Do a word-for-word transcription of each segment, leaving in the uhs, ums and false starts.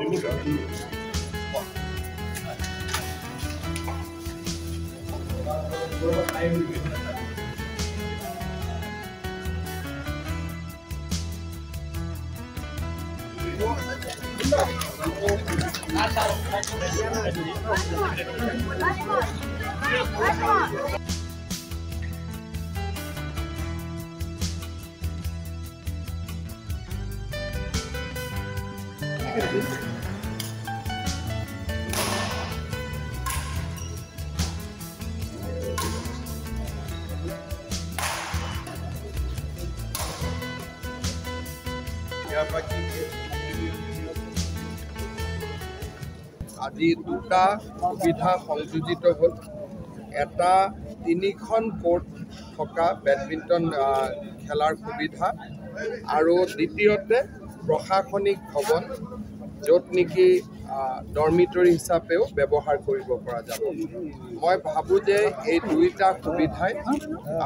Thank you. That's all. আজি দুটা সুবিধা সংযোজিত হ'ল। এটা তিনিখন কোর্ট থকা বেডমিণ্টন খেলাৰ সুবিধা আৰু দ্বিতীয়তে প্ৰশাসনিক ভৱন, য'ত নেকি ডৰ্মিটৰী হিচাপেও ব্যৱহাৰ কৰিব পৰা যাব। মই ভাবোঁ যে এই দুয়োটা সুবিধাই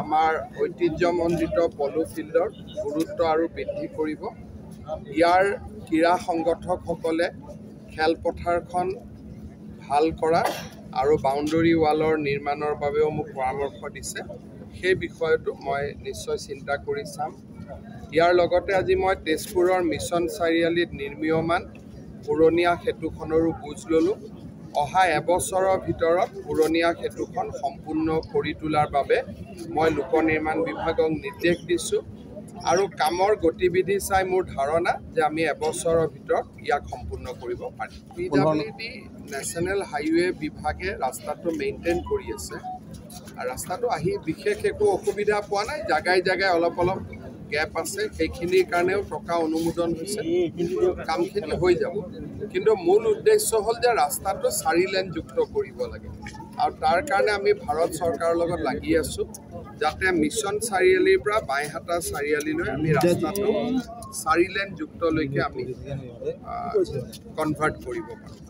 আমাৰ ঐতিহ্যমণ্ডিত প'ল' ফিল্ডৰ গুৰুত্ব আৰু বৃদ্ধি কৰিব। ইয়াৰ ক্ৰীড়া সংগঠকসকলে খেলপথাৰখন ভাল কৰা আৰু বাউণ্ডৰী ৱালৰ নিৰ্মাণৰ বাবেও মোক পৰামৰ্শ দিছে। সেই বিষয়টো মই নিশ্চয় চিন্তা কৰি চাম। ইয়াৰ লগতে আজি মই তেজপুৰৰ মিছন চাৰিআলিত নিৰ্মীয়মান পুৰণীয়া সেতুখনৰো বুজ ল'লোঁ। অহা এবছৰৰ ভিতৰত পুৰণীয়া সেতুখন সম্পূৰ্ণ কৰি তোলাৰ বাবে মই লোক নিৰ্মাণ বিভাগক নিৰ্দেশ দিছোঁ আৰু কামৰ গতিবিধি চাই মোৰ ধাৰণা যে আমি এবছৰৰ ভিতৰত ইয়াক সম্পূৰ্ণ কৰিব পাৰিম। P W D national highway বিভাগে ৰাস্তাটো মেইনটেইন কৰি আছে। ৰাস্তাটো আহি বিশেষ একো অসুবিধা পোৱা নাই। জাগাই জাগাই অলপ অলপ গেপ আছে, সেইখিনিৰ কাৰণেও টকা অনুমোদন হৈছে, কামখিনি হৈ যাব। কিন্তু মূল উদ্দেশ্য হ'ল যে ৰাস্তাটো চাৰি লেনযুক্ত কৰিব লাগে আৰু তাৰ কাৰণে আমি ভাৰত চৰকাৰৰ লগত লাগি আছোঁ, যাতে মিছন চাৰিআলিৰ পৰা বাইহাটা চাৰিআলিলৈ আমি ৰাস্তাটো চাৰি লেনযুক্তলৈকে আমি কনভাৰ্ট কৰিব পাৰোঁ।